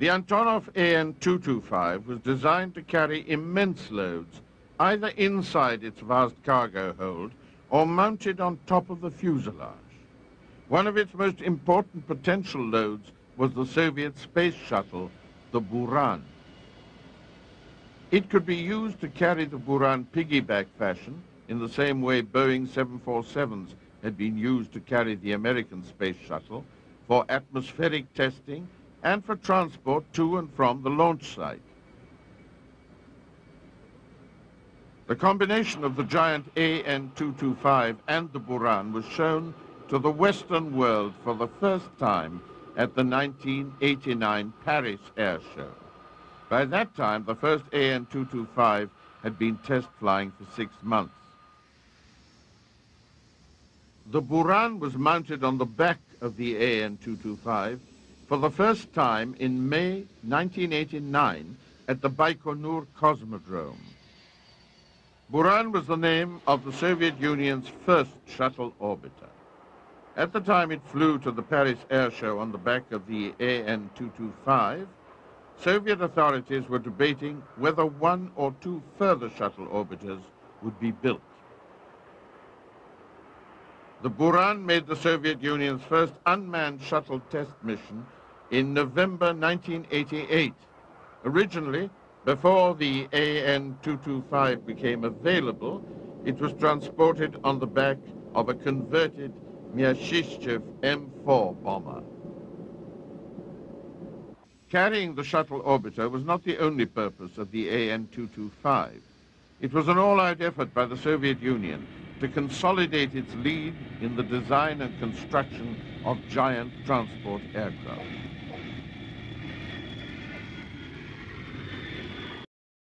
The Antonov AN-225 was designed to carry immense loads, either inside its vast cargo hold or mounted on top of the fuselage. One of its most important potential loads was the Soviet space shuttle, the Buran. It could be used to carry the Buran piggyback fashion in the same way Boeing 747s had been used to carry the American space shuttle for atmospheric testing and for transport to and from the launch site. The combination of the giant AN-225 and the Buran was shown to the Western world for the first time at the 1989 Paris Air Show. By that time, the first AN-225 had been test flying for 6 months. The Buran was mounted on the back of the AN-225 for the first time in May 1989 at the Baikonur Cosmodrome. Buran was the name of the Soviet Union's first shuttle orbiter. At the time it flew to the Paris Air Show on the back of the AN-225, Soviet authorities were debating whether one or two further shuttle orbiters would be built. The Buran made the Soviet Union's first unmanned shuttle test mission in November 1988. Originally, before the AN-225 became available, it was transported on the back of a converted Myasishchev M4 bomber. Carrying the shuttle orbiter was not the only purpose of the AN-225. It was an all-out effort by the Soviet Union to consolidate its lead in the design and construction of giant transport aircraft.